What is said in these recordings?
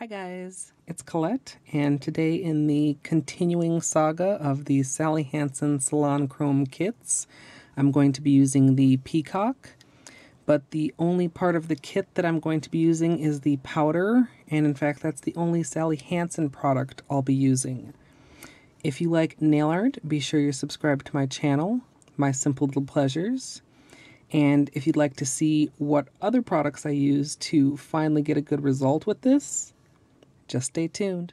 Hi guys, it's Colette, and today in the continuing saga of the Sally Hansen Salon Chrome kits, I'm going to be using the Peacock, but the only part of the kit that I'm going to be using is the powder, and in fact that's the only Sally Hansen product I'll be using. If you like nail art, be sure you're subscribed to my channel, My Simple Little Pleasures. And if you'd like to see what other products I use to finally get a good result with this, just stay tuned.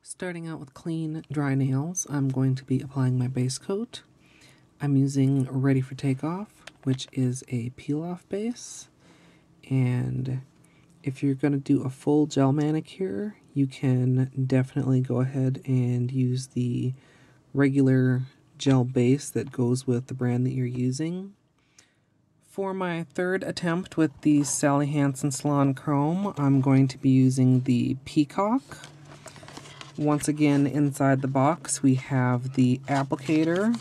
Starting out with clean, dry nails, I'm going to be applying my base coat. I'm using Ready for Takeoff, which is a peel-off base. And if you're going to do a full gel manicure, you can definitely go ahead and use the regular gel base that goes with the brand that you're using. For my third attempt with the Sally Hansen Salon Chrome, I'm going to be using the Peacock. Once again, inside the box, we have the applicator,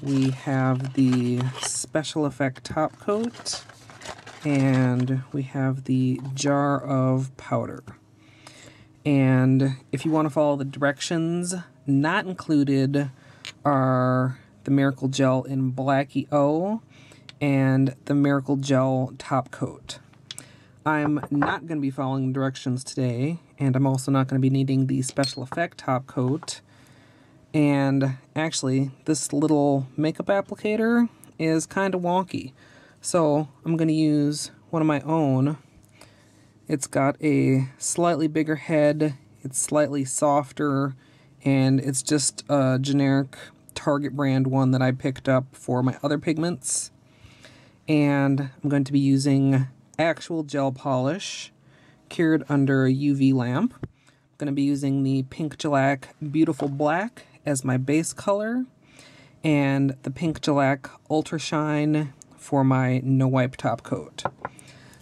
we have the special effect top coat, and we have the jar of powder. And if you want to follow the directions, not included are the Miracle Gel in Blackie O and the Miracle Gel top coat. I'm not going to be following the directions today, and I'm also not going to be needing the special effect top coat. And actually, this little makeup applicator is kind of wonky, so I'm going to use one of my own. It's got a slightly bigger head, it's slightly softer, and it's just a generic Target brand one that I picked up for my other pigments. And I'm going to be using actual gel polish cured under a UV lamp. I'm going to be using the Pink Gellac Beautiful Black as my base color and the Pink Gellac Ultra Shine for my no wipe top coat.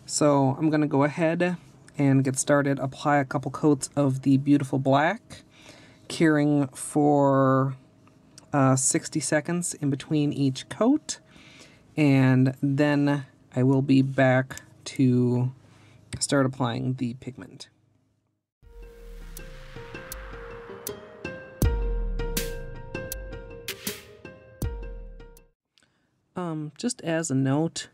So I'm going to go ahead and get started, apply a couple coats of the Beautiful Black, curing for 60 seconds in between each coat. And then I will be back to start applying the pigment. Just as a note,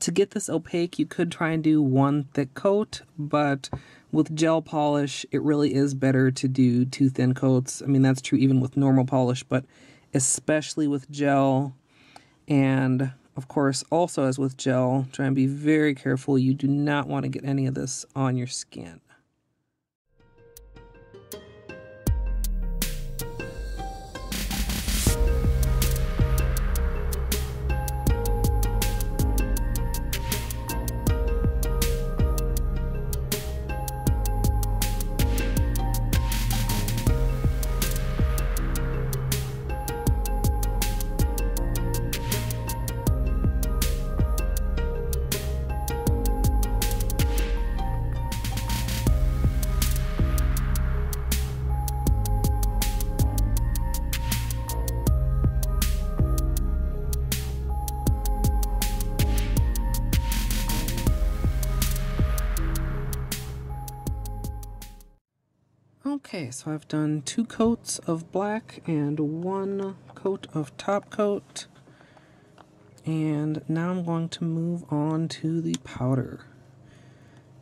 to get this opaque, you could try and do one thick coat, but with gel polish, it really is better to do two thin coats. I mean, that's true even with normal polish, but especially with gel. And of course, also as with gel, try and be very careful. You do not want to get any of this on your skin. Okay, so I've done two coats of black and one coat of top coat, and now I'm going to move on to the powder.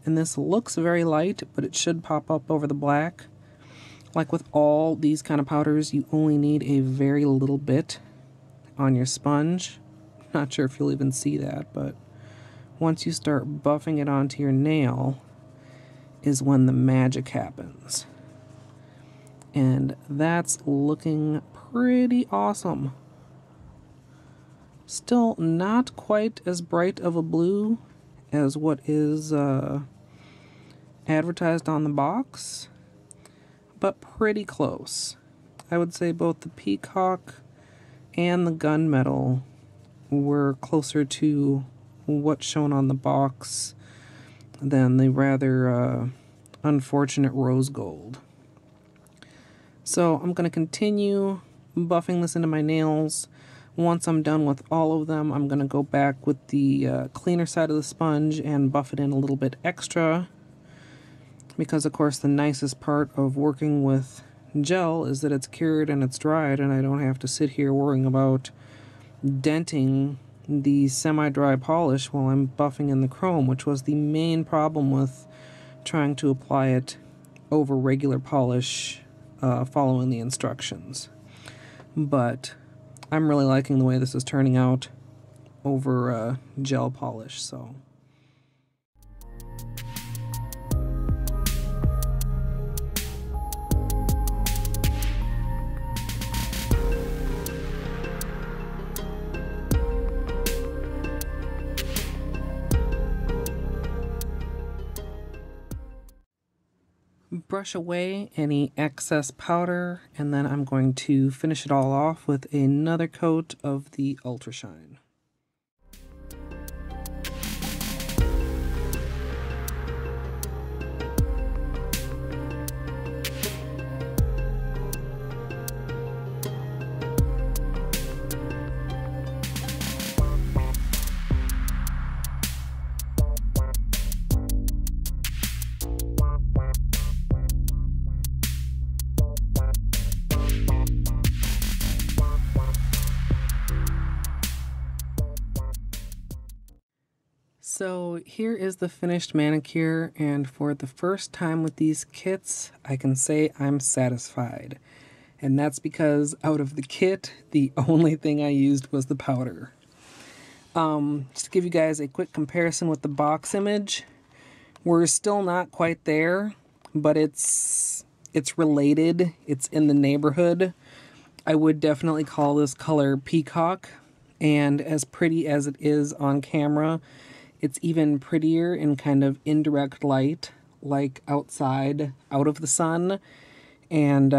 And this looks very light, but it should pop up over the black. Like with all these kind of powders, you only need a very little bit on your sponge. Not sure if you'll even see that, but once you start buffing it onto your nail is when the magic happens. And that's looking pretty awesome. Still not quite as bright of a blue as what is advertised on the box, but pretty close. I would say both the Peacock and the Gunmetal were closer to what's shown on the box than the rather unfortunate rose gold. So I'm going to continue buffing this into my nails. Once I'm done with all of them, I'm going to go back with the cleaner side of the sponge and buff it in a little bit extra because of course the nicest part of working with gel is that it's cured and it's dried, and I don't have to sit here worrying about denting the semi-dry polish while I'm buffing in the chrome, which was the main problem with trying to apply it over regular polish following the instructions. But I'm really liking the way this is turning out over gel polish, so... Brush away any excess powder, and then I'm going to finish it all off with another coat of the Ultra Shine. So here is the finished manicure, and for the first time with these kits, I can say I'm satisfied. And that's because out of the kit, the only thing I used was the powder. Just to give you guys a quick comparison with the box image, we're still not quite there, but it's related, it's in the neighborhood. I would definitely call this color Peacock, and as pretty as it is on camera, it's even prettier in kind of indirect light, like outside, out of the sun, and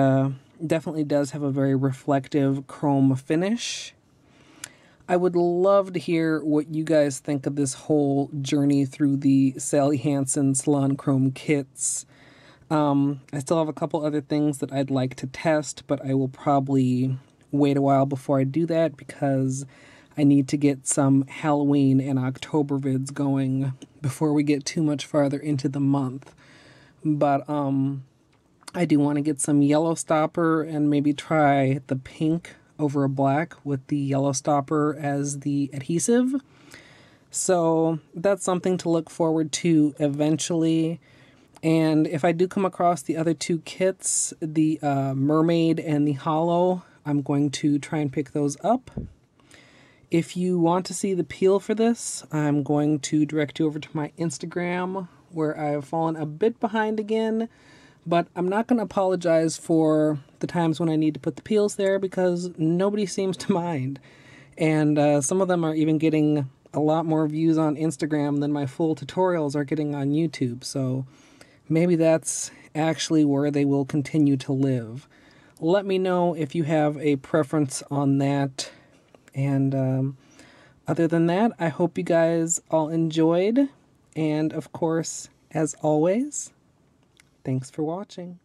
definitely does have a very reflective chrome finish. I would love to hear what you guys think of this whole journey through the Sally Hansen Salon Chrome kits. I still have a couple other things that I'd like to test, but I will probably wait a while before I do that because I need to get some Halloween and October vids going before we get too much farther into the month. But I do want to get some yellow stopper and maybe try the pink over a black with the yellow stopper as the adhesive. So that's something to look forward to eventually. And if I do come across the other two kits, the mermaid and the hollow, I'm going to try and pick those up. If you want to see the peel for this, I'm going to direct you over to my Instagram, where I have fallen a bit behind again, but I'm not going to apologize for the times when I need to put the peels there because nobody seems to mind. And some of them are even getting a lot more views on Instagram than my full tutorials are getting on YouTube, so maybe that's actually where they will continue to live. Let me know if you have a preference on that. And other than that, I hope you guys all enjoyed. And of course, as always, thanks for watching.